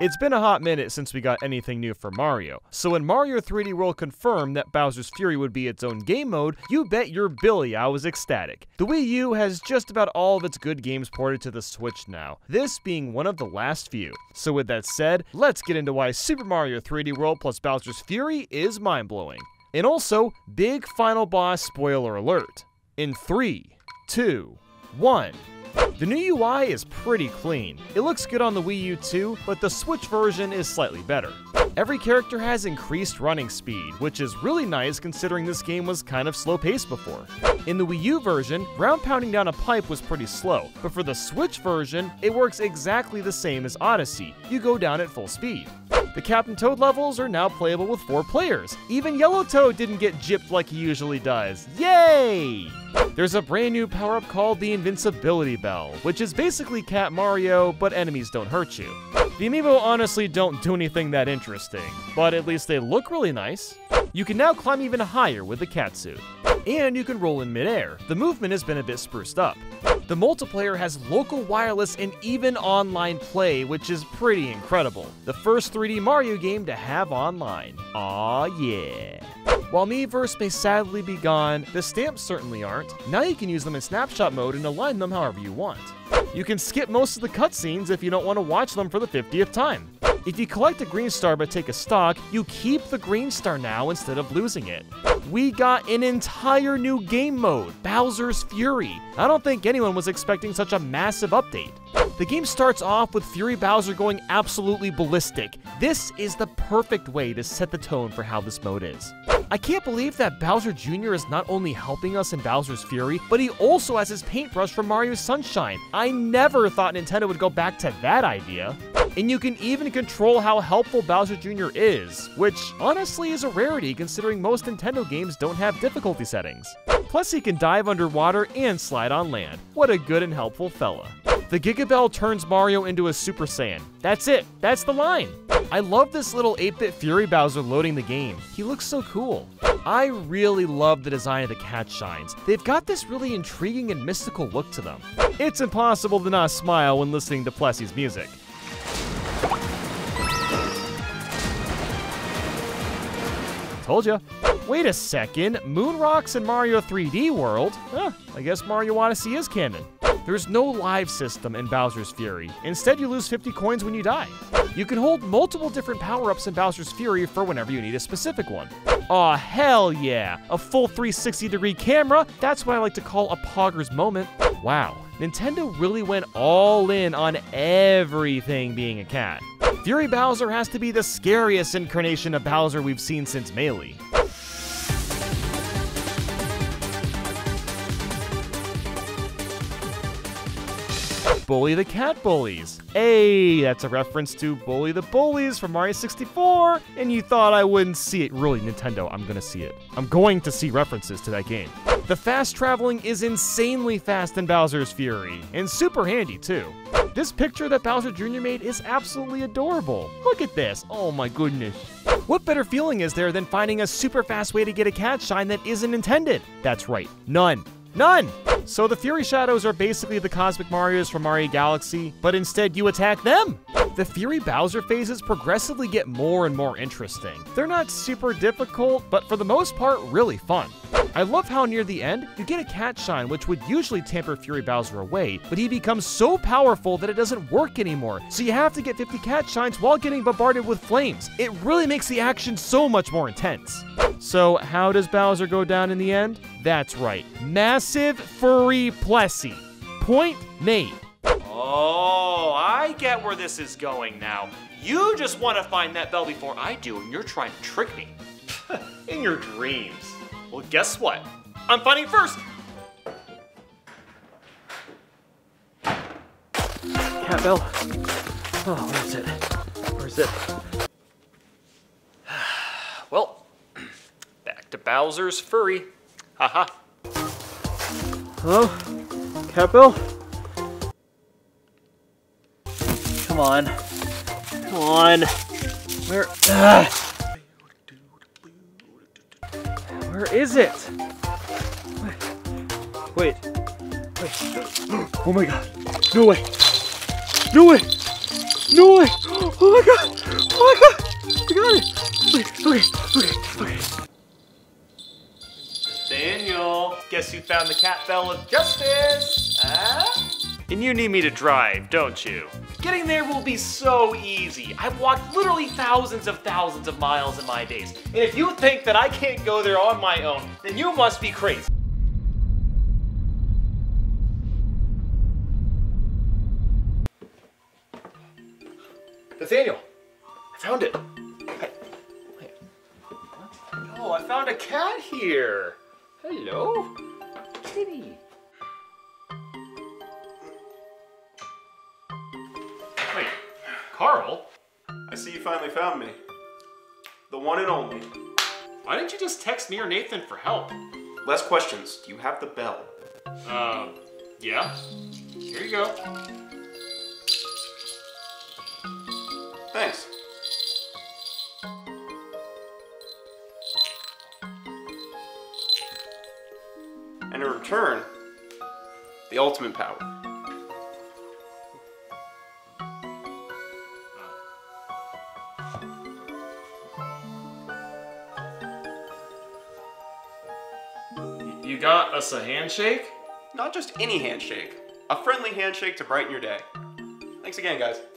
It's been a hot minute since we got anything new for Mario, so when Mario 3D World confirmed that Bowser's Fury would be its own game mode, you bet your Billy I was ecstatic. The Wii U has just about all of its good games ported to the Switch now, this being one of the last few. So with that said, let's get into why Super Mario 3D World plus Bowser's Fury is mind-blowing. And also, big final boss spoiler alert. In 3, 2, 1... The new UI is pretty clean. It looks good on the Wii U too, but the Switch version is slightly better. Every character has increased running speed, which is really nice considering this game was kind of slow-paced before. In the Wii U version, ground pounding down a pipe was pretty slow, but for the Switch version, it works exactly the same as Odyssey. You go down at full speed. The Captain Toad levels are now playable with 4 players. Even Yellow Toad didn't get gypped like he usually does. Yay! There's a brand new power-up called the Invincibility Bell, which is basically Cat Mario, but enemies don't hurt you. The Amiibo honestly don't do anything that interesting, but at least they look really nice. You can now climb even higher with the catsuit. And you can roll in midair. The movement has been a bit spruced up. The multiplayer has local wireless and even online play, which is pretty incredible. The first 3D Mario game to have online. Aw, yeah. While Miiverse may sadly be gone, the stamps certainly aren't. Now you can use them in snapshot mode and align them however you want. You can skip most of the cutscenes if you don't want to watch them for the 50th time. If you collect a green star but take a stock, you keep the green star now instead of losing it. We got an entire new game mode, Bowser's Fury. I don't think anyone was expecting such a massive update. The game starts off with Fury Bowser going absolutely ballistic. This is the perfect way to set the tone for how this mode is. I can't believe that Bowser Jr. is not only helping us in Bowser's Fury, but he also has his paintbrush from Mario Sunshine. I never thought Nintendo would go back to that idea. And you can even control how helpful Bowser Jr. is, which honestly is a rarity considering most Nintendo games don't have difficulty settings. Plus he can dive underwater and slide on land. What a good and helpful fella. The Giga Bell turns Mario into a Super Saiyan. That's it, that's the line. I love this little 8-bit Fury Bowser loading the game. He looks so cool. I really love the design of the cat shines. They've got this really intriguing and mystical look to them. It's impossible to not smile when listening to Plessie's music. Told ya. Wait a second, Moon Rocks and Mario 3D World? Huh, I guess Mario Odyssey is canon. There's no live system in Bowser's Fury. Instead, you lose 50 coins when you die. You can hold multiple different power-ups in Bowser's Fury for whenever you need a specific one. Aw, hell yeah! A full 360-degree camera? That's what I like to call a Poggers moment. Wow, Nintendo really went all in on everything being a cat. Fury Bowser has to be the scariest incarnation of Bowser we've seen since Melee. Bully the Cat Bullies. Hey, that's a reference to Bully the Bullies from Mario 64, and you thought I wouldn't see it. Really, Nintendo, I'm gonna see it. I'm going to see references to that game. The fast traveling is insanely fast in Bowser's Fury, and super handy too. This picture that Bowser Jr. made is absolutely adorable. Look at this, oh my goodness. What better feeling is there than finding a super fast way to get a cat shine that isn't intended? That's right, none. None! So the Fury Shadows are basically the Cosmic Marios from Mario Galaxy, but instead you attack them! The Fury Bowser phases progressively get more and more interesting. They're not super difficult, but for the most part, really fun. I love how near the end, you get a cat shine which would usually tamper Fury Bowser away, but he becomes so powerful that it doesn't work anymore, so you have to get 50 cat shines while getting bombarded with flames. It really makes the action so much more intense. So how does Bowser go down in the end? That's right, massive Fury Plessie. Point made. Oh, I get where this is going now. You just want to find that bell before I do, and you're trying to trick me. In your dreams. Well, guess what? I'm finding first! Catbell. Oh, where's it? Where's it? Well, back to Bowser's Fury. Haha. Hello? Catbell? Come on. Come on. Where? Where is it? Wait. Wait. Wait. Oh my god. No way. No way. No way! Oh my god! Oh my god! We got it! Okay. Daniel, guess who found the Catbell of Justice? And you need me to drive, don't you? Getting there will be so easy. I've walked literally thousands of miles in my days. And if you think that I can't go there on my own, then you must be crazy. Nathaniel, I found it. Hey, wait. What? Oh, I found a cat here. Hello, kitty. Wait, Carl? I see you finally found me. The one and only. Why didn't you just text me or Nathan for help? Less questions. Do you have the bell? Yeah. Here you go. Thanks. And in return, the ultimate power. You got us a handshake? Not just any handshake. A friendly handshake to brighten your day. Thanks again, guys.